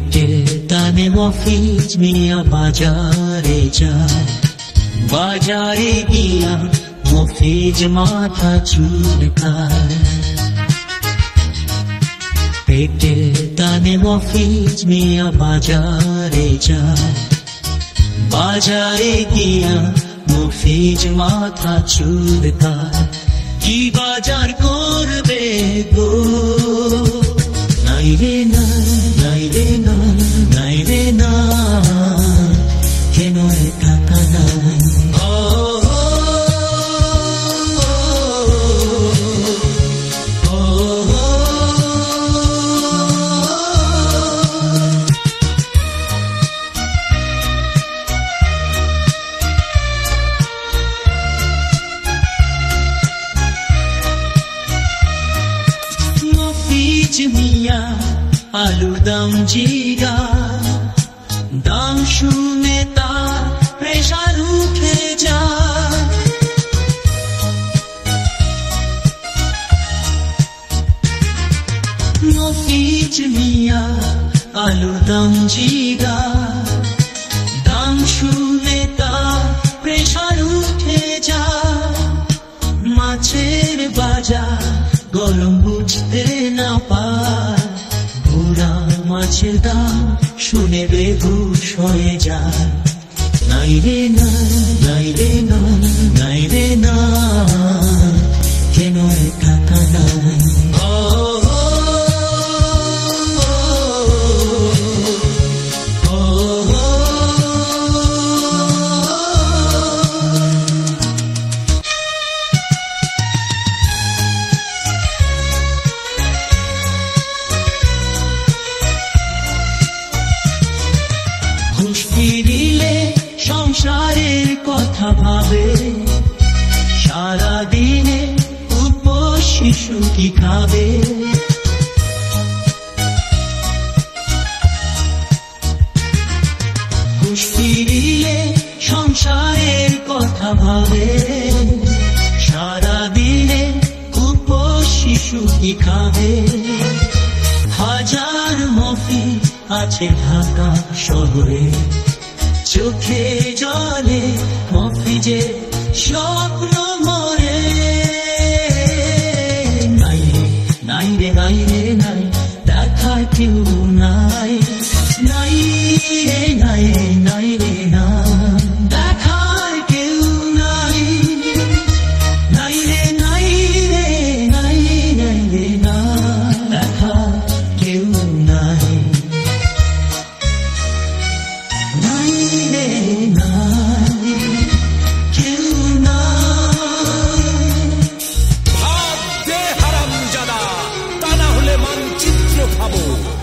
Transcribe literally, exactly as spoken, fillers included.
ताने मफिज मिया बाजारे जा बाजारे गया मफिज माथा चूरकार पेटे ताने मफिज मिया बाजारे जा बाजारे गया मफिज माथा चूरकार की बाजार करबे गो नाई रे ना नाई रे ना नाई रे ना केनो रे टाका नाई ओ ओ ओ मफिज मिया आलू दाम जीरा दाम शून्य तार प्रेशर उठे जा मफिज मिया आलू दाम जीरा दाम शून्य तार प्रेशर उठे जा माछेर बाजार गरम बुझते ना पार माछेर दाम शुने बेगुश होए जाए नाई रे ना नाई रे ना नाई रे ना केनो रे टाका नाई कथा भावे सारा दिन उपवास शिशु की खावे खुशफिरिले संसारेर कथा भावे सारा दिन उपवास शिशु की खावे हजार मफिज आछे ढाका शहरे चोखे जले मफिजे स्वप्न मरे नाई नाई रे नाई रे नाई देखा क्यों नाई नाई रे नाई नाई रे ना देखा क्यों नाई नाई रे नाई रे नाई नाई रे ना देखा क्यों नाई भागते हरामजादा ता ना हुले मानचित्र भाबो।